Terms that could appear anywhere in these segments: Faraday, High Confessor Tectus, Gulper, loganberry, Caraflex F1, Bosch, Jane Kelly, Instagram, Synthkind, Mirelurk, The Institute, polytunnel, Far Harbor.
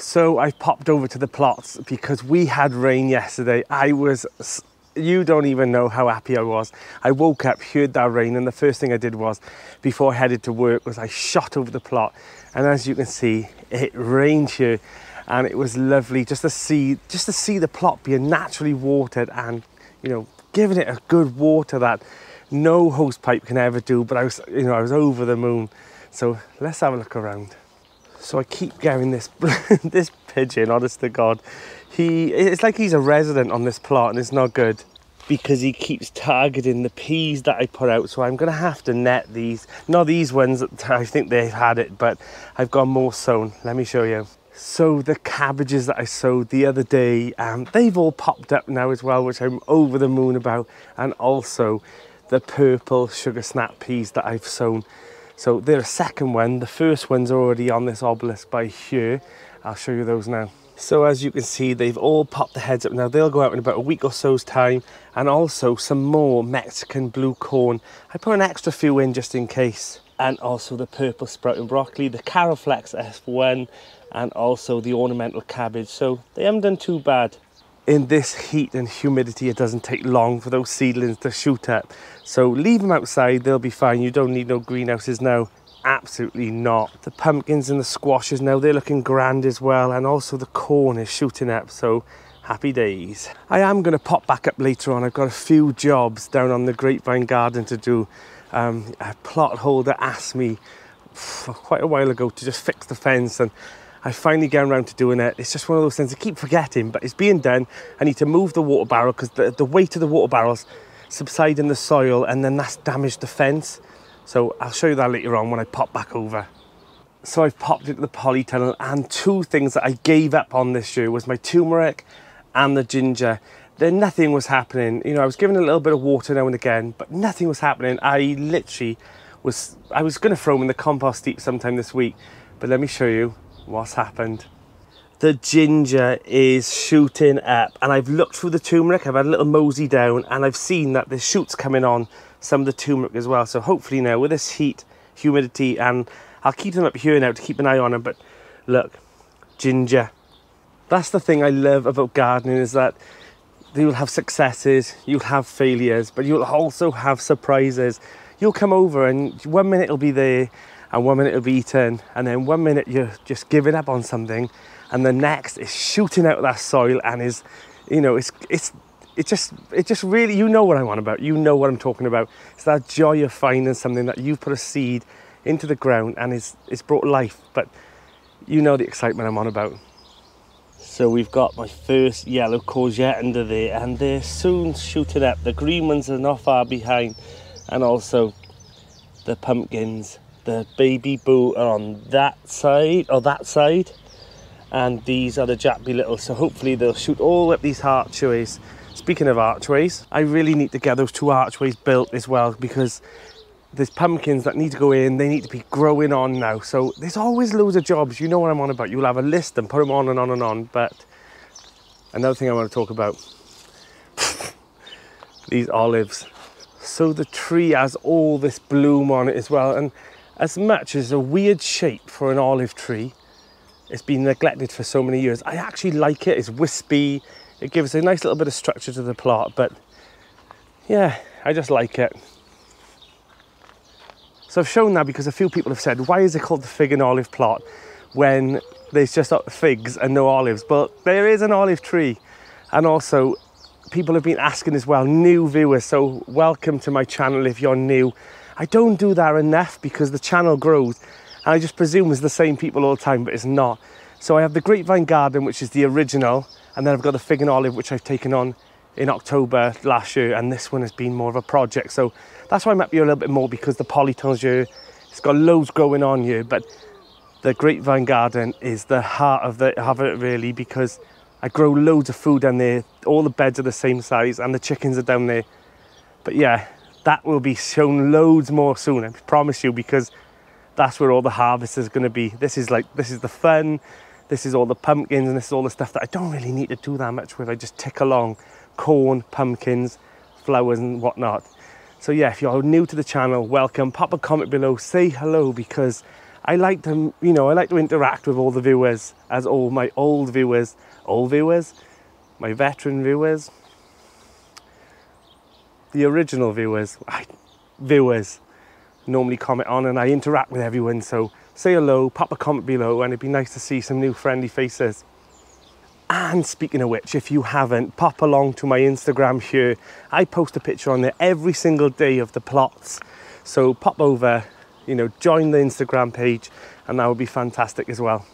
So I popped over to the plots because we had rain yesterday. You don't even know how happy I was. I woke up, heard that rain, and the first thing I did was, before I headed to work, was I shot over the plot. And as you can see, it rained here, and it was lovely just to see the plot being naturally watered and, you know, giving it a good water that no hose pipe can ever do. But I was over the moon. So let's have a look around. So I keep getting this this pigeon, honest to God. It's like he's a resident on this plot, and it's not good because he keeps targeting the peas that I put out. So I'm gonna have to net these. Not these ones, I think they've had it, but I've got more sown. Let me show you. So the cabbages that I sowed the other day, they've all popped up now as well, which I'm over the moon about, and also the purple sugar snap peas that I've sown. So they're a second one. The first one's already on this obelisk by here. I'll show you those now. So as you can see, they've all popped the heads up now. They'll go out in about a week or so's time. And also some more Mexican blue corn. I put an extra few in just in case. And also the purple sprouting broccoli, the Caraflex F1, and also the ornamental cabbage. So they haven't done too bad. In this heat and humidity, it doesn't take long for those seedlings to shoot up. So leave them outside, they'll be fine. You don't need no greenhouses now. Absolutely not. The pumpkins and the squashes now, they're looking grand as well. And also the corn is shooting up, so happy days. I am going to pop back up later on. I've got a few jobs down on the grapevine garden to do. A plot holder asked me quite a while ago to just fix the fence, and I finally get around to doing it. It's just one of those things I keep forgetting, but it's being done. I need to move the water barrel because the weight of the water barrels subside in the soil, and then that's damaged the fence. So I'll show you that later on when I pop back over. So I've popped into the polytunnel, and two things that I gave up on this year was my turmeric and the ginger. Then nothing was happening. You know, I was giving a little bit of water now and again, but nothing was happening. I was going to throw them in the compost heap sometime this week, but let me show you what's happened. The ginger is shooting up, and I've looked through the turmeric. I've had a little mosey down, and I've seen that there's shoots coming on some of the turmeric as well. So hopefully now with this heat, humidity, and I'll keep them up here now to keep an eye on them. But look, ginger. That's the thing I love about gardening, is that you'll have successes, you'll have failures, but you'll also have surprises. You'll come over and one minute it'll be there, and one minute it'll be eaten, and then one minute you're just giving up on something, and the next is shooting out of that soil and is, you know, it just really, you know what I'm on about, you know what I'm talking about. It's that joy of finding something that you've put a seed into the ground and it's brought life, but you know the excitement I'm on about. So we've got my first yellow courgette under there, and they're soon shooting up. The green ones are not far behind, and also the pumpkins. The baby boo are on that side, or that side, and these are the jackby little, so hopefully they'll shoot all up these archways. Speaking of archways, I really need to get those two archways built as well, because there's pumpkins that need to go in, they need to be growing on now, so there's always loads of jobs, you know what I'm on about. You'll have a list and put them on and on and on. But another thing I want to talk about, these olives. So the tree has all this bloom on it as well, and as much as a weird shape for an olive tree, it's been neglected for so many years. I actually like it. It's wispy. It gives a nice little bit of structure to the plot, but yeah, I just like it. So I've shown that because a few people have said, why is it called the fig and olive plot when there's just figs and no olives? But there is an olive tree. And also people have been asking as well, new viewers. So welcome to my channel if you're new. I don't do that enough because the channel grows and I just presume it's the same people all the time, but it's not. So I have the Grapevine Garden, which is the original, and then I've got the Fig and Olive, which I've taken on in October last year, and this one has been more of a project. So that's why I'm up here a little bit more, because the polytangeur, it's got loads going on here, but the Grapevine Garden is the heart of it really, because I grow loads of food down there. All the beds are the same size and the chickens are down there. But yeah, that will be shown loads more soon, I promise you, because that's where all the harvest is going to be. This is the fun, this is all the pumpkins, and this is all the stuff that I don't really need to do that much with. I just tick along, corn, pumpkins, flowers and whatnot. So yeah, if you're new to the channel, welcome. Pop a comment below, say hello, because I like to, you know, I like to interact with all the viewers, as all my old viewers, my veteran viewers, the original viewers, normally comment on, and I interact with everyone. So say hello, pop a comment below, and it'd be nice to see some new friendly faces. And speaking of which, if you haven't, pop along to my Instagram here. I post a picture on there every single day of the plots. So pop over, you know, join the Instagram page, and that would be fantastic as well.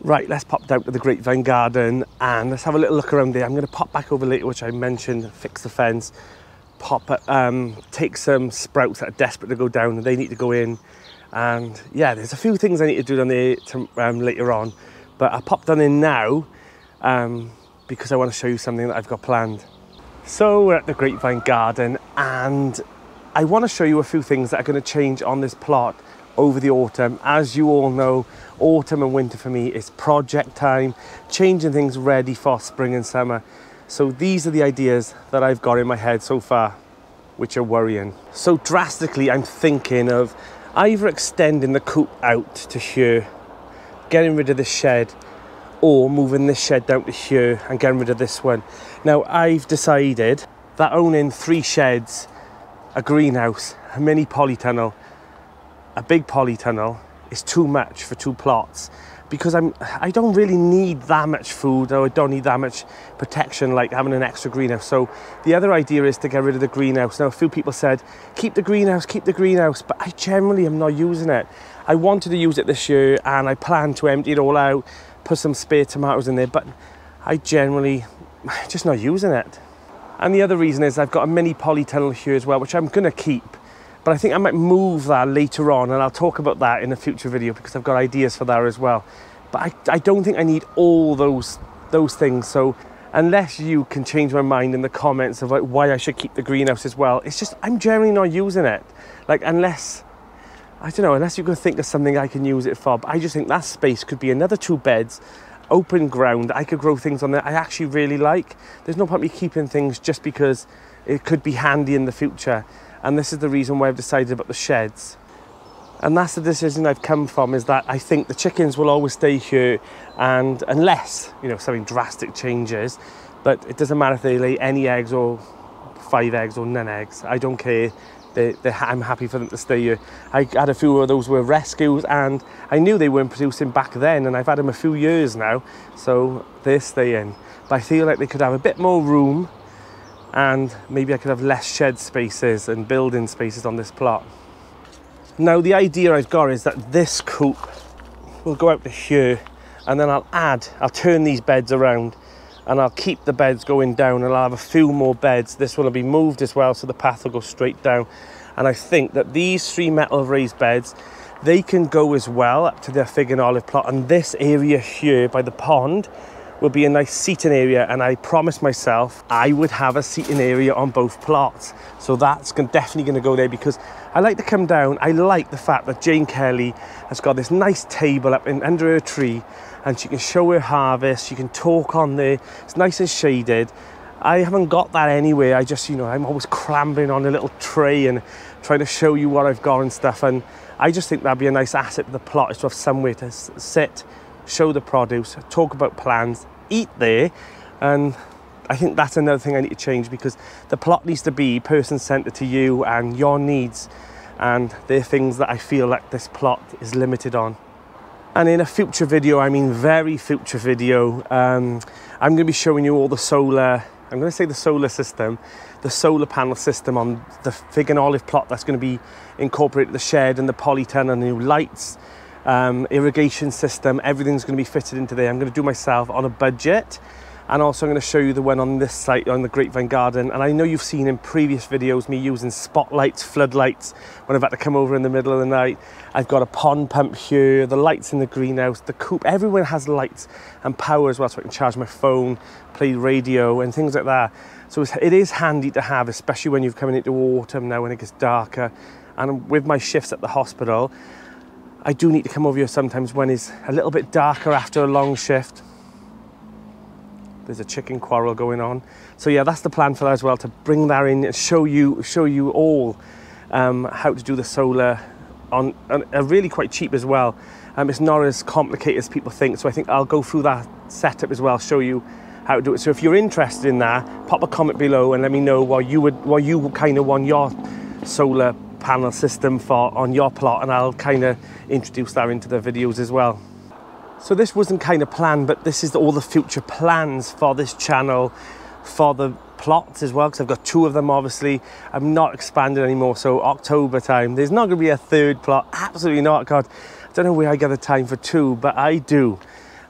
Right, let's pop down to the grapevine garden and let's have a little look around there. I'm going to pop back over later, which I mentioned, fix the fence, take some sprouts that are desperate to go down and they need to go in. And yeah, there's a few things I need to do down there to, later on, but I'll pop down in now. Because I want to show you something that I've got planned. So we're at the grapevine garden and I want to show you a few things that are going to change on this plot over the autumn. As you all know, autumn and winter for me is project time, changing things ready for spring and summer. So these are the ideas that I've got in my head so far, which are worrying. So drastically, I'm thinking of either extending the coop out to here, getting rid of the shed, or moving this shed down to here and getting rid of this one. Now, I've decided that owning 3 sheds, a greenhouse, a mini polytunnel, a big polytunnel is too much for 2 plots, because I don't really need that much food, or I don't need that much protection like having an extra greenhouse. So the other idea is to get rid of the greenhouse. Now, a few people said, keep the greenhouse, but I generally am not using it. I wanted to use it this year and I planned to empty it all out, put some spare tomatoes in there, but I generally just not using it. And the other reason is I've got a mini polytunnel here as well, which I'm gonna keep, but I think I might move that later on, and I'll talk about that in a future video because I've got ideas for that as well. But I don't think I need all those things. So unless you can change my mind in the comments of like why I should keep the greenhouse as well, it's just I'm generally not using it. Like unless, I don't know, unless you can think of something I can use it for, but I just think that space could be another 2 beds, open ground. I could grow things on there I actually really like. There's no point me keeping things just because it could be handy in the future. And this is the reason why I've decided about the sheds. And that's the decision I've come from, is that I think the chickens will always stay here, and unless, you know, something drastic changes, but it doesn't matter if they lay any eggs or 5 eggs or none eggs. I don't care. I'm happy for them to stay here. I had a few of those were rescues, and I knew they weren't producing back then, and I've had them a few years now, so they're staying. But I feel like they could have a bit more room, and maybe I could have less shed spaces and building spaces on this plot. Now, the idea I've got is that this coop will go out to here, and then I'll turn these beds around, and I'll keep the beds going down, and I'll have a few more beds. This one will be moved as well, so the path will go straight down. And I think that these 3 metal raised beds, they can go as well up to their fig and olive plot, and this area here by the pond will be a nice seating area, and I promised myself I would have a seating area on both plots. So that's definitely going to go there, because I like to come down. I like the fact that Jane Kelly has got this nice table up in under her tree, and she can show her harvest, she can talk on there, it's nice and shaded. I haven't got that anywhere. I just, you know, I'm always clambering on a little tray and trying to show you what I've got and stuff, and I just think that'd be a nice asset to the plot, is to have somewhere to sit, show the produce, talk about plans, eat there. And I think that's another thing I need to change, because the plot needs to be person-centered to you and your needs, and they're things that I feel like this plot is limited on. And in a future video, I mean very future video, I'm going to be showing you all the solar, I'm going to say the solar system, the solar panel system on the fig and olive plot that's going to be incorporated, the shed and the polytunnel and the new lights, irrigation system, everything's going to be fitted into there. I'm going to do myself on a budget. And also I'm going to show you the one on this site, on the grapevine garden. And I know you've seen in previous videos me using spotlights, floodlights, when I've had to come over in the middle of the night. I've got a pond pump here, the lights in the greenhouse, the coop. Everyone has lights and power as well, so I can charge my phone, play radio and things like that. So it is handy to have, especially when you're coming into autumn now, when it gets darker. And with my shifts at the hospital, I do need to come over here sometimes when it's a little bit darker after a long shift. There's a chicken quarrel going on. So yeah, that's the plan for that as well, to bring that in and show you all how to do the solar on, and are really quite cheap as well. It's not as complicated as people think, so I think I'll go through that setup as well, show you how to do it. So if you're interested in that, pop a comment below and let me know what you kind of want your solar panel system for on your plot, and I'll kind of introduce that into the videos as well. So this wasn't kind of planned, but this is all the future plans for this channel, for the plots as well, because I've got two of them. Obviously I'm not expanding anymore, so October time there's not gonna be a third plot, absolutely not. God, I don't know where I get the time for two, but I do,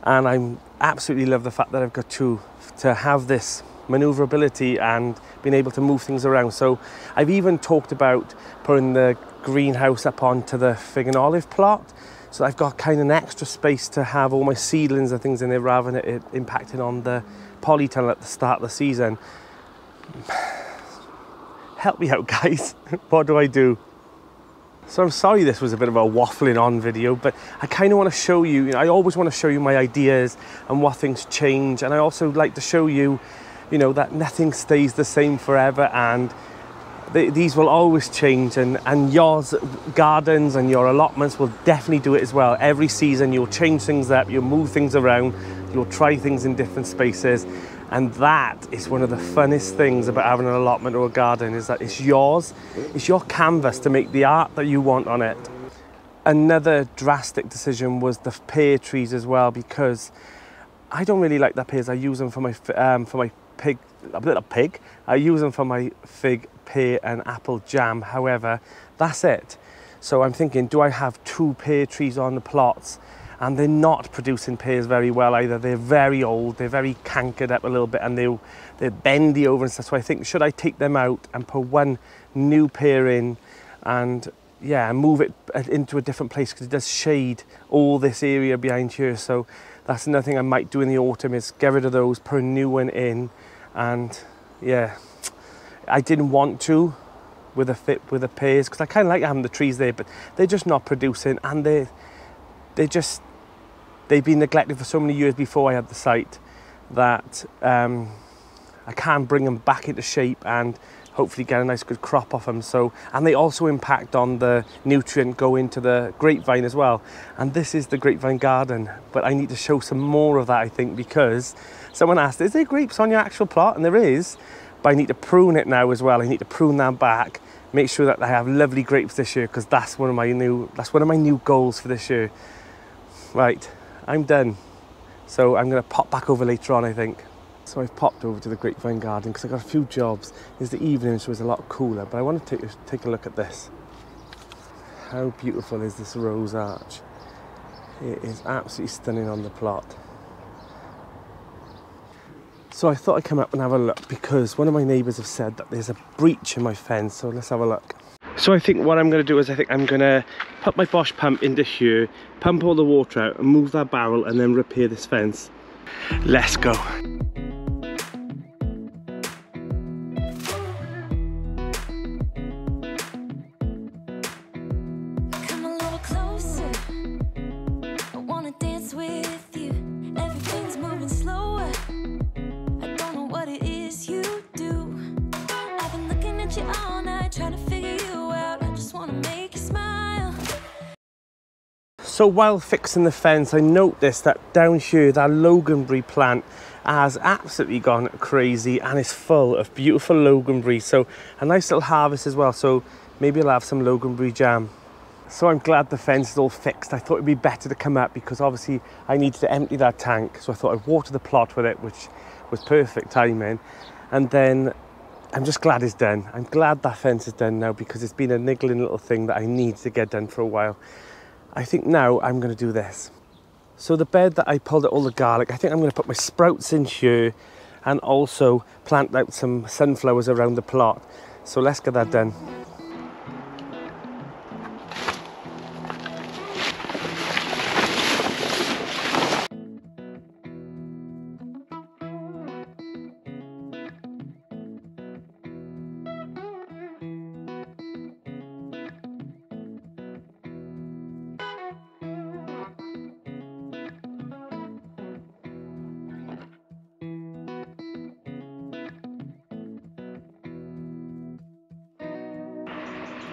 and I absolutely love the fact that I've got two to have this maneuverability and being able to move things around. So I've even talked about putting the greenhouse up onto the fig and olive plot, so I've got kind of an extra space to have all my seedlings and things in there rather than it impacting on the polytunnel at the start of the season. Help me out, guys. What do I do? So I'm sorry this was a bit of a waffling on video, but I kind of want to show you, I always want to show you my ideas and what things change, and I also like to show you, that nothing stays the same forever, and these will always change, and your gardens and your allotments will definitely do it as well. Every season you'll change things up, you'll move things around, you'll try things in different spaces, and that is one of the funnest things about having an allotment or a garden, is that it's yours, it's your canvas to make the art that you want on it. Another drastic decision was the pear trees as well, because I don't really like the pears. I use them I use them for my fig, pear and apple jam. However, that's it. So I'm thinking, do I have two pear trees on the plots? And they're not producing pears very well either. They're very old, they're very cankered up a little bit, and they're bendy over and stuff. So I think, should I take them out and put one new pear in and move it into a different place, because it does shade all this area behind here. So that's another thing I might do in the autumn, is get rid of those, put a new one in. And yeah, I didn't want to with the pears, because I kind of like having the trees there, but they're just not producing, and they've been neglected for so many years before I had the site that I can bring them back into shape and hopefully get a nice good crop off them. So, and they also impact on the nutrient go into the grapevine as well, and this is the grapevine garden, but I need to show some more of that, I think, because someone asked, is there grapes on your actual plot? And there is, but I need to prune it now as well. I need to prune that back, make sure that I have lovely grapes this year, because that's one of my new goals for this year. Right, I'm done, so I'm going to pop back over later on, I think. So I've popped over to the grapevine garden because I've got a few jobs. It's the evening, so it's a lot cooler, but I want to take a look at this. How beautiful is this rose arch? It is absolutely stunning on the plot. So I thought I'd come up and have a look, because one of my neighbours have said that there's a breach in my fence, so let's have a look. So I think what I'm going to do is I'm going to put my Bosch pump into here, pump all the water out and move that barrel, and then repair this fence. Let's go. So while fixing the fence, I noticed that down here, that loganberry plant has absolutely gone crazy and is full of beautiful loganberry. So a nice little harvest as well. So maybe I'll have some loganberry jam. So I'm glad the fence is all fixed. I thought it'd be better to come up, because obviously I needed to empty that tank. So I thought I'd water the plot with it, which was perfect timing. And then I'm just glad it's done. I'm glad that fence is done now, because it's been a niggling little thing that I need to get done for a while. I think now I'm going to do this. So the bed that I pulled out all the garlic, I think I'm going to put my sprouts in here and also plant out some sunflowers around the plot. So let's get that done.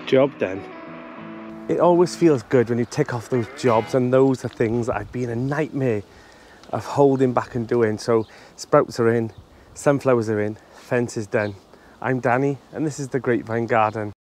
Job done. It always feels good when you tick off those jobs, and those are things that I've been a nightmare of holding back and doing. So sprouts are in, sunflowers are in, fence is done. I'm Danny, and this is The Grapevine Garden.